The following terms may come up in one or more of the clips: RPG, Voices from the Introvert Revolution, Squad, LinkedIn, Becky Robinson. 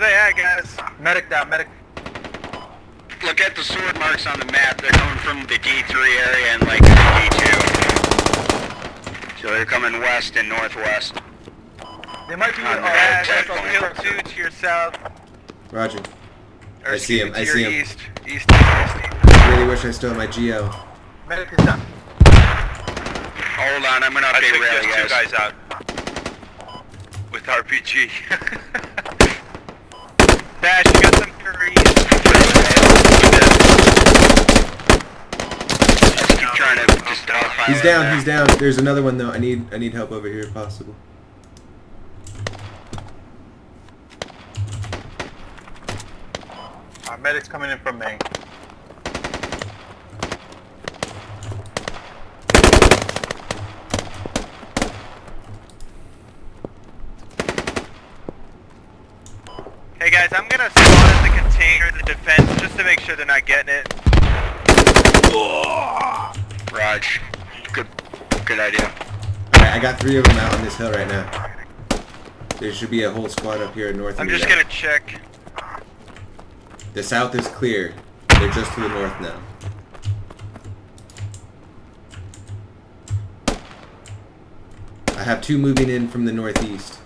Where they at, guys? Medic down, medic. Look at the sword marks on the map. They're coming from the D3 area and like D2. So they're coming west and northwest. They might be on hill 2 to your south. Roger. Or I see him, I see him. East. I really wish I still had my Geo. Medic is down. Hold on, I'm gonna update rally, guys. Two guys out. With RPG. Bash, you got some furies. Just keep trying to just fire. He's down, right, he's down. There's another one though. I need help over here if possible. Our medic's coming in from me. Hey guys, I'm gonna spawn at the container, the defense, just to make sure they're not getting it. Oh, Raj, good idea. Alright, I got 3 of them out on this hill right now. There should be a whole squad up here at north. I'm just gonna check. The south is clear. They're just to the north now. I have 2 moving in from the northeast.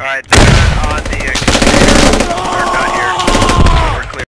Alright, they're on the